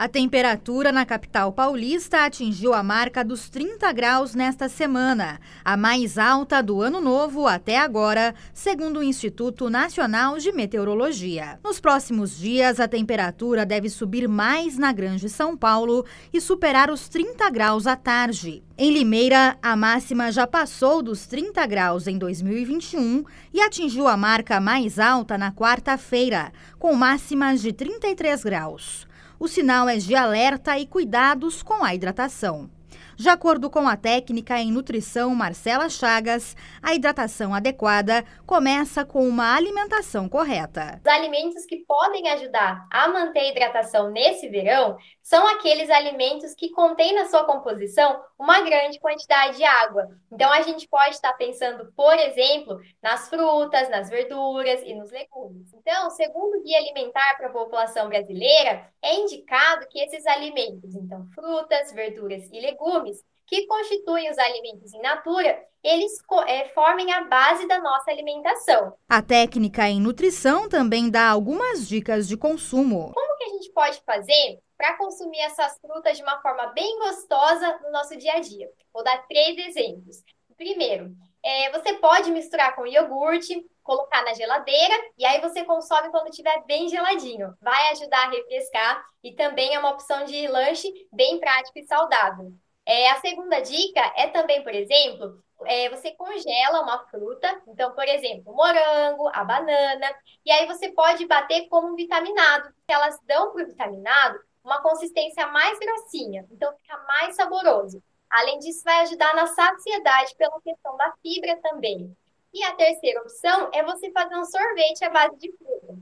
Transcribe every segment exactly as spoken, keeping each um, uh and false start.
A temperatura na capital paulista atingiu a marca dos trinta graus nesta semana, a mais alta do ano novo até agora, segundo o Instituto Nacional de Meteorologia. Nos próximos dias, a temperatura deve subir mais na Grande São Paulo e superar os trinta graus à tarde. Em Limeira, a máxima já passou dos trinta graus em dois mil e vinte e um e atingiu a marca mais alta na quarta-feira, com máximas de trinta e três graus. O sinal é de alerta e cuidados com a hidratação. De acordo com a técnica em nutrição Marcela Chagas, a hidratação adequada começa com uma alimentação correta. Os alimentos que podem ajudar a manter a hidratação nesse verão são aqueles alimentos que contêm na sua composição uma grande quantidade de água. Então a gente pode estar pensando, por exemplo, nas frutas, nas verduras e nos legumes. Então, segundo o Guia Alimentar para a População Brasileira, é indicado que esses alimentos, então frutas, verduras e legumes, que constituem os alimentos in natura, eles é, formem a base da nossa alimentação. A técnica em nutrição também dá algumas dicas de consumo. Como que a gente pode fazer para consumir essas frutas de uma forma bem gostosa no nosso dia a dia? Vou dar três exemplos. Primeiro, é, você pode misturar com iogurte, colocar na geladeira e aí você consome quando estiver bem geladinho. Vai ajudar a refrescar e também é uma opção de lanche bem prático e saudável. É, a segunda dica é também, por exemplo, é, você congela uma fruta, então, por exemplo, o morango, a banana, e aí você pode bater como um vitaminado, porque elas dão para o vitaminado uma consistência mais grossinha, então fica mais saboroso. Além disso, vai ajudar na saciedade pela questão da fibra também. E a terceira opção é você fazer um sorvete à base de fruta.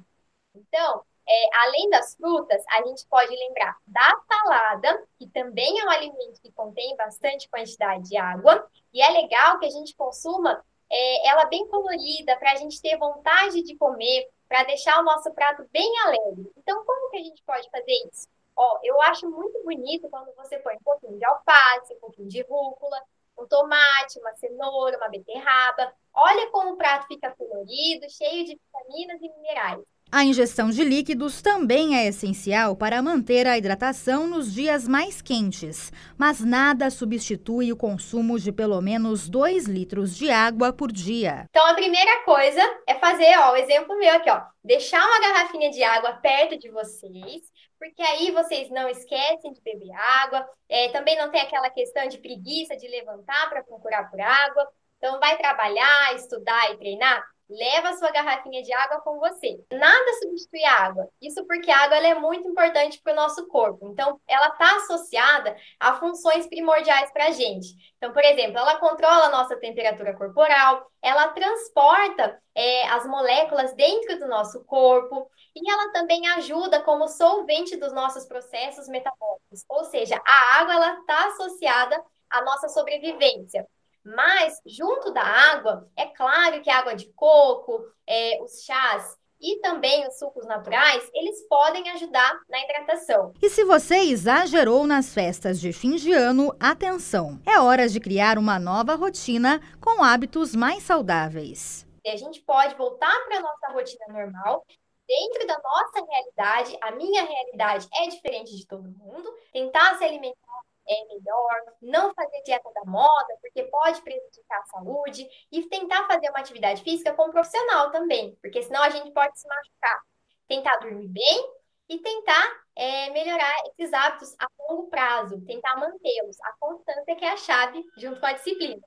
Então, é, além das frutas, a gente pode lembrar da salada, que também é um alimento que contém bastante quantidade de água, e é legal que a gente consuma é, ela bem colorida, para a gente ter vontade de comer, para deixar o nosso prato bem alegre. Então, como que a gente pode fazer isso? Ó, eu acho muito bonito quando você põe um pouquinho de alface, um pouquinho de rúcula, um tomate, uma cenoura, uma beterraba. Olha como o prato fica colorido, cheio de vitaminas e minerais. A ingestão de líquidos também é essencial para manter a hidratação nos dias mais quentes, mas nada substitui o consumo de pelo menos dois litros de água por dia. Então a primeira coisa é fazer, ó, o exemplo meu aqui, ó, deixar uma garrafinha de água perto de vocês, porque aí vocês não esquecem de beber água, é, também não tem aquela questão de preguiça de levantar para procurar por água. Então vai trabalhar, estudar e treinar? Leva a sua garrafinha de água com você. Nada substitui a água. Isso porque a água ela é muito importante para o nosso corpo. Então, ela está associada a funções primordiais para a gente. Então, por exemplo, ela controla a nossa temperatura corporal, ela transporta é, as moléculas dentro do nosso corpo e ela também ajuda como solvente dos nossos processos metabólicos. Ou seja, a água está associada à nossa sobrevivência. Mas, junto da água, é claro que a água de coco, é, os chás e também os sucos naturais, eles podem ajudar na hidratação. E se você exagerou nas festas de fim de ano, atenção! É hora de criar uma nova rotina com hábitos mais saudáveis. A gente pode voltar para a nossa rotina normal. Dentro da nossa realidade, a minha realidade é diferente de todo mundo. Tentar se alimentar é melhor, não fazer dieta da moda, porque pode prejudicar a saúde, e tentar fazer uma atividade física com um profissional também, porque senão a gente pode se machucar. Tentar dormir bem e tentar é, melhorar esses hábitos a longo prazo, tentar mantê-los. A constância que é a chave junto com a disciplina.